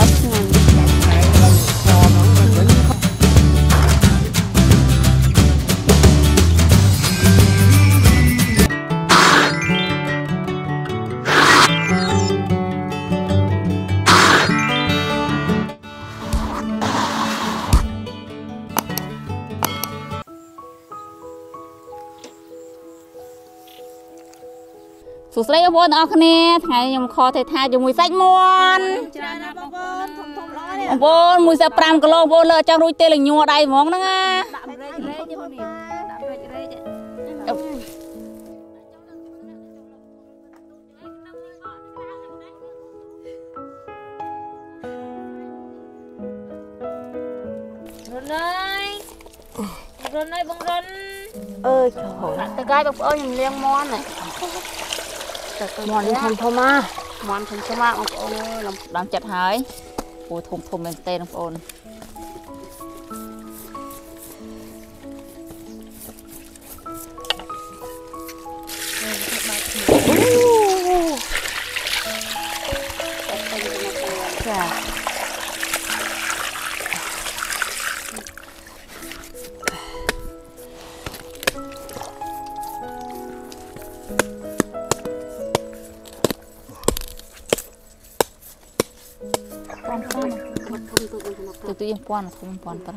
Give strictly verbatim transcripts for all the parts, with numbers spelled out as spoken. ครับสุดเลยก็บนออกคะแนนไงยมคอไทยไทยอยู่มวยไซมอนบนมวยสะพรามกระโลกบนเลยจังรู้เตลิงยัวได้มองนั่งอ่ะรอนเลยรอนเลยบังรอนเออโหแต่ใกล้แบบเออยังเลี้ยงมอนเลยมอนทำพม่ามอนทำพม่าองค์โอ้ลำลำจัดหายโอ้ทมทมเป็นเต้นองค์โอนตัวยังป้อนคุ้มป้อนปลา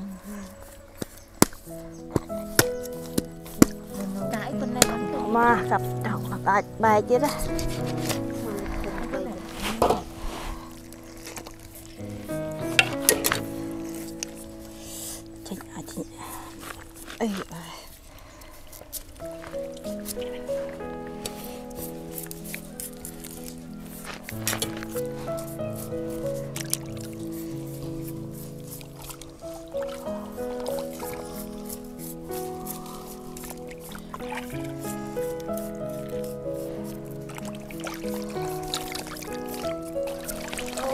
จ่ายคนในบ้านมากับเต่ากับใบเจี๊ยบจิ๋งอ่ะจิ๋งเอ้ย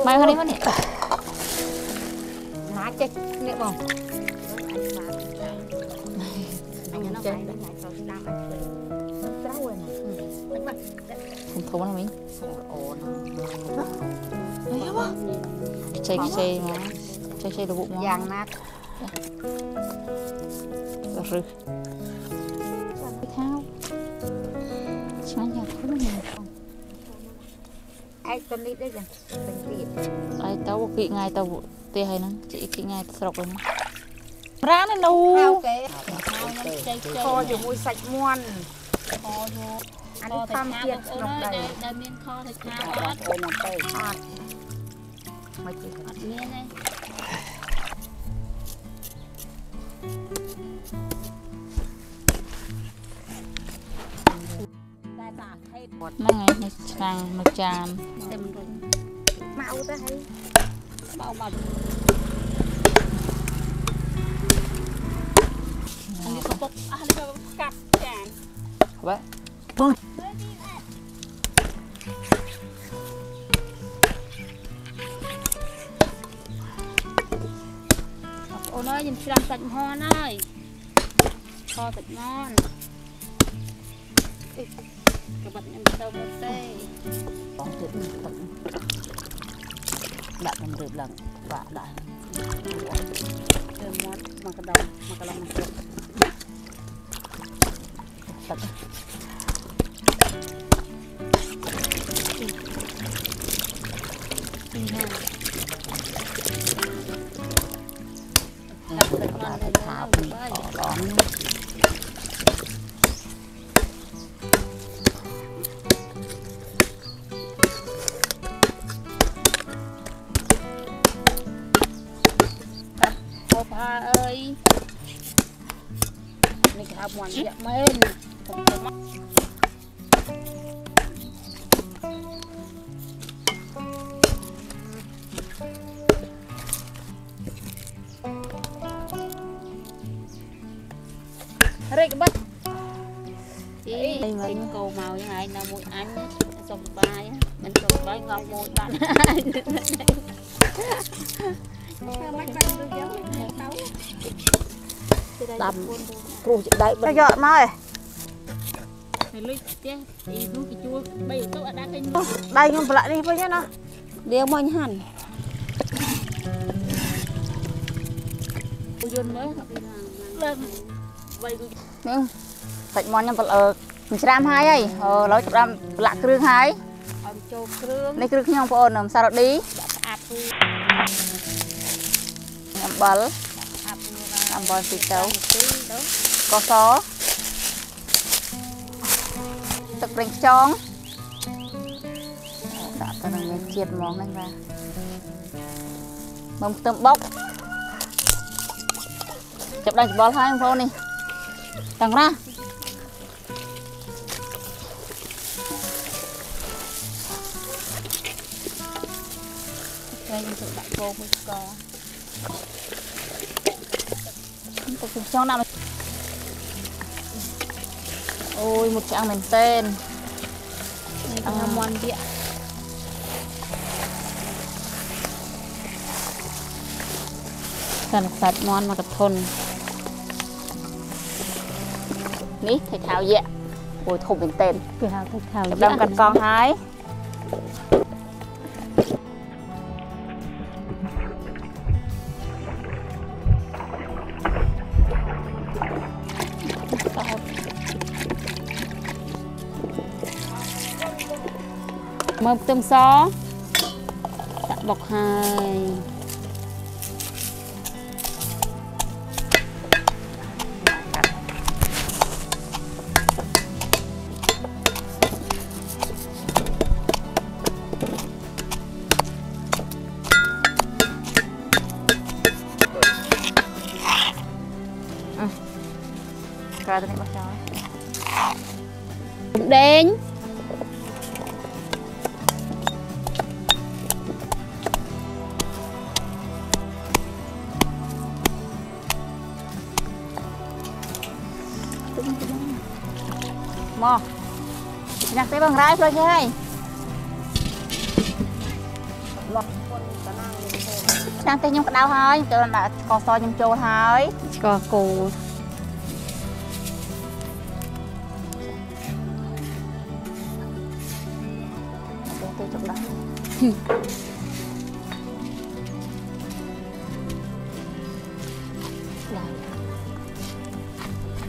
มาคนนี้คนนี้มาเจ๊กเนี่ยบอกเจ๊กผมโทรมาทำไมเฮ้ยว่ะใช่ใช่มั้ยใช่ใช่ระบุมั้ยยางนักรึไปเท้าฉันอยากพูดอะไรไอ้ตอนนี้ได้ยังเป็นตีไอ้เต้ากี่ไงเต้าเตะให้นะจีกี่ไงสลบเลยร้านนั้นดูคออยู่มวยใส่ม้วนคออยู่อันนี้ทำเกียร์สลบเลยได้เมียนคอถึงหน้าวัดโอ้หนักไปมาจีอัดเมียนเลยนั่นไงในช่างมาจานเต็มเลยมาเอาได้มาเอามาอันนี้ก็ปุ๊บอันนี้ก็กัดจานวะปุ้งโอ้น้อยยิ้มชิลามใส่หม้อน้อยพอใส่หม้อกระบะยังเตาบดเต้ปองเดือดตึงดับมันเดือดหลังปะได้เติมมอสมากระดองมากระดองมันตึงตัดนี่นะดับตึงมาเลยข้าวร้อนมวนเยอะเม้นเร็กบัดจีเป็นโกมาอย่างไรนะมวยอันสมบายมันสมบายงอมวยบ้านดำกูจะได้เยอะมากเลยได้ยังปลาดิเพื่อนเนาะเดี๋ยวมองหัน ยืนเนื้อเลิกไปนี่ใส่มอนยังเปิดเออหนึ่งชามไฮไอเออร้อยชามหลักเครื่องไฮในเครื่องที่น้องพอหนุ่มสาดดีน้ำบอลน้ำบอลสีเขียวกอซอตะเกียงจ้องตะเกียงเจียดมองนั่นแหละมันเติมบล็อกจับได้บอลให้พอนี่ต่างละมันจะแบบโกงมันก่อตกถึงช่องน้ำโอ้ยมุดช่างเหม็นเต้นอังน้ำมันเดียกันสัตว์มอนมากับทนนี่ไข่ขาวเยอะโอ้ยถูกเหม็นเต้นไข่ขาวไข่ขาวดำกันกองหายเติมซอสตักบอกให้กระดาษนี้มาใช้เด้งมออยากได้บางร้ายเลยใช่ไหมนั่งเต้นยงกระดาวหายเจอหน้ากอซอยงโจหายกอกูตัวจบแล้ว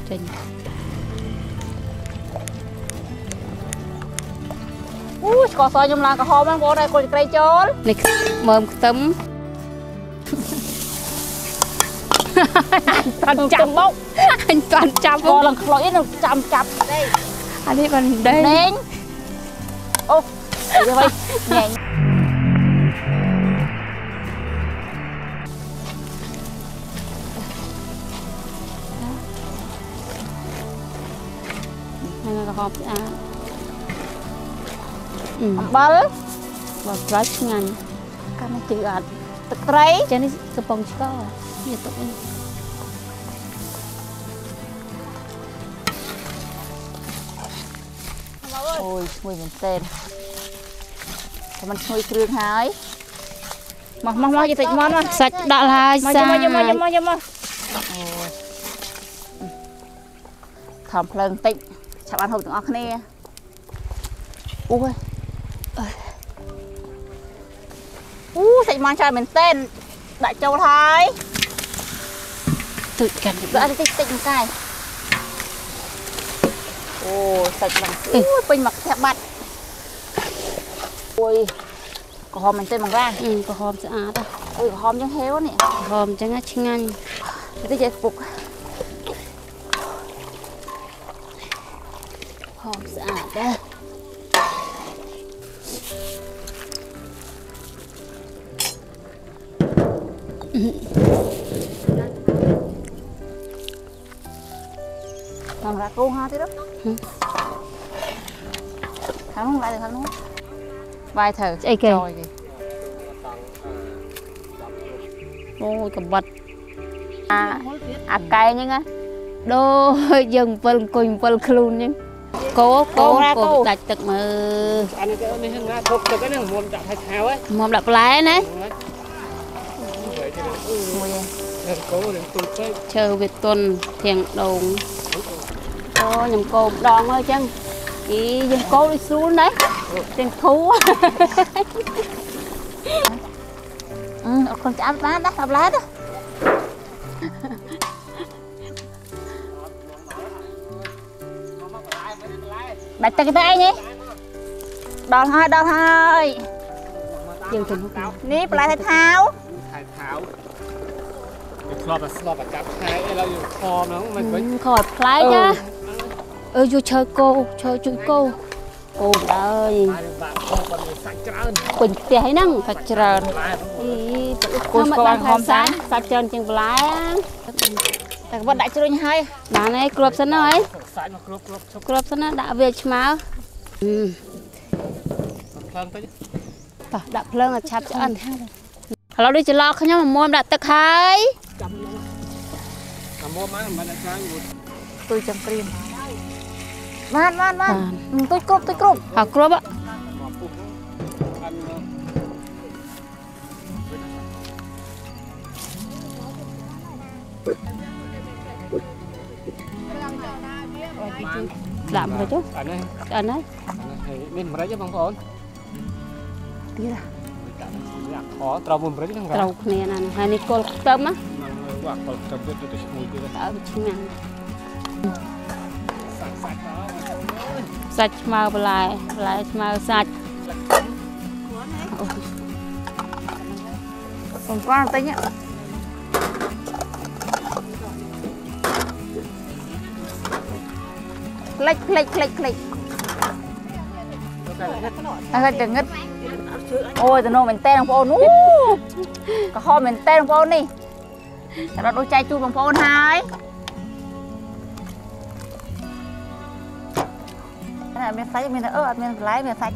จริงก็ซอยยำลากระหอบมันก็ได้คนไกลโจรนี่เมิมตึ้มตอนจับบ๊อกตอนจับบ๊อกหลังคล้อยเราจับจับได้อันนี้มันเด้งโอ้ยไปแย่งนั่นกระหอบอ่ะบอลบอลรัชงานการมาจืดอัดตะไคร้เจนี่กระป๋องชิโก้ยืดตัวเองโอ้ยช่วยเหมือนเต้นแต่มันช่วยเครื่องหายมองมองมองจะติดมอนมันสัจดาลายสัจมองมองมองมองทำเพลิงติดชาวบ้านหกถึงออกนี่โอ้ยอู้ใส่มันชายเหมือนเต้นได้เจ้าท้ายติดกันแล้วอะไรติดติดมันใกล้โอ้ใส่มันอู้เป็นหมักแทบบัดโอ้ยกระหอบมันเต้นมันร่างอืมกระหอบสะอาดอ่ะโอ้ยกระหอบยังเหี้ยวเนี่ยกระหอบจังงั้นชิงันไม่ได้ใจปลุกกระหอบสะอาดอ่ะทำรักกูฮะที่รึทำลงไปเลยทำลงไปเถอะไอ้เก๋โอ้ยกบฏอาอาไก่ยังไงโดยยังเปิลกุญเปิลคลุนยังโก้โก้โก้ตัดตึกมืออันนี้ก็ไม่ถึงนะทุบตึกก็หนึ่งมุมจับให้แถวไว้มุมดับไล่นะเชิญเวทตนเทียงดงโอ้ยยังโกบดองเลยจังอียังโกดิซูนเลยเตียงทูอือคนจะอัดร้านนะอัดร้านนะ Bạch tay tay nhé. Đòn hơi, đòn hơi. Dừng thử một chút. Níp lại thầy Tháo. Thầy Tháo. Mình khóa bà sọp bà cặp thái. Ê lâu dù khóa nó không mình bánh. Khỏi phái nhá. Ơ dù chơi cô, chơi chui cô. Cô ơi. Quỳnh tế năng. Sạch trơn. Cô sạch trơn hôm sáng. Sạch trơn chừng bà lái á. Các bạn đã chơi hay. Bà này cướp sẵn rồi. Cướp sẵn rồi, đã về chứ máu. Đã phương là chạp cho ăn. Lâu đi chỉ lo không nhá mà mua em đã tực hay. Tôi chăm kìm. Vàn, vàn, vàn. Tôi cướp, tôi cướp. Hả cướp ạ. Làm rồi chú. Anh ấy. Anh ấy. Mình mới chứ bằng con. Đi ra. Ồ, trâu mình mới chứ không? Trâu này là hai này cô lọc tâm á. Quạt cô lọc tâm cho tôi mùi kia. Tớ bị chứng năng. Sạch sạch đó. Sạch màu bà lại. Lại màu sạch. Còn con tính ạ. Lệch, lệch, lệch, lệch. Lệch được ngất. Ôi, tụi nó mình tên bằng phố ôn. Có kho mình tên bằng phố ôn đi. Tại đó đôi chai chui bằng phố ôn hai. Cái này mình sạch, mình ớt, mình lái, mình sạch.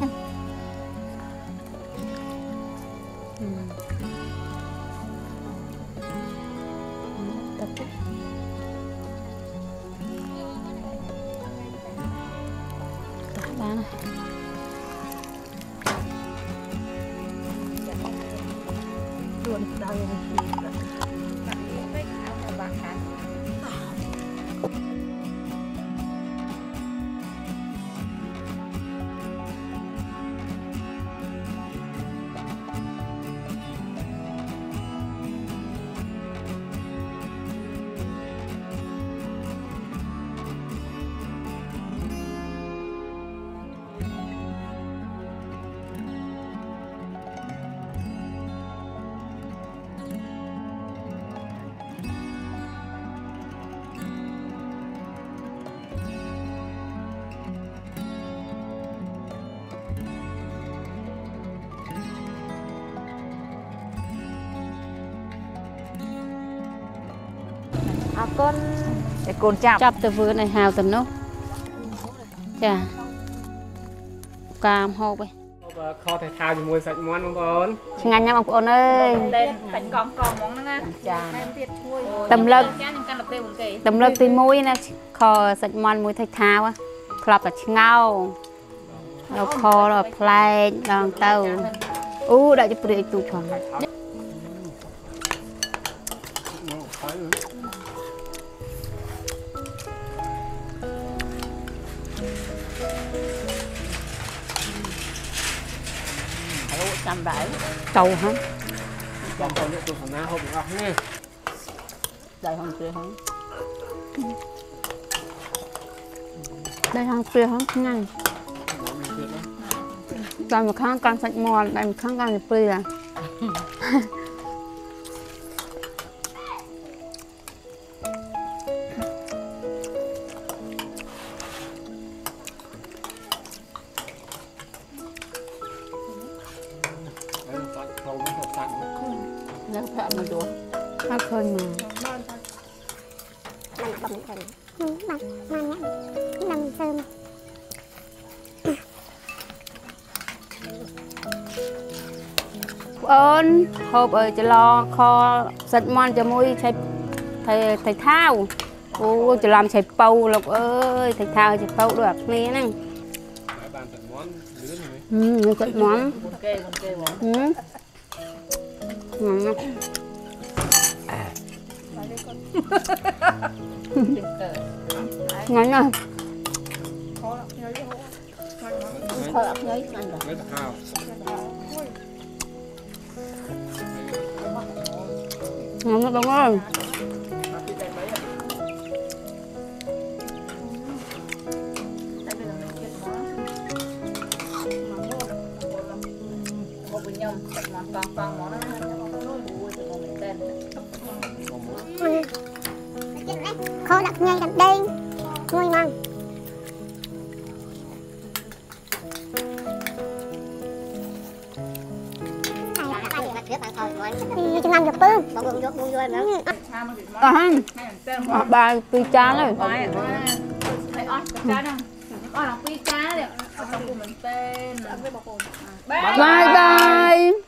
Con để con chạp chạp từ vừa này hào tầm nốt chà cam hộp ấy kho thể thao thì mua sạch món không con chừng anh nhắm ông con ơi sạch con còn món nữa nha chà tầm lực tầm lực thì mũi nè kho sạch món mũi thể thao á khọp là chừng ngâu nó kho là play đòn tàu u đã cho bự tụ chuẩn. Cầu hả? Còn còn nữa tôi phải không được không? Đây không kia không? Đây không kia không? Nhanh. Đây một kháng con sạch mòn, đây một kháng con sạch kia. Ơn hộp ở chợ lo kho sạch mòn cho mũi thầy thầy thầy thao ô chợ làm thầy bầu lộc ơi thầy thao thầy bầu được nghe nè ừ sạch món ừ ngon ngon ngon lắm. khó đặt ngay đặt đen nuôi măng chừng ăn được bơm bài pì chá này bye bye.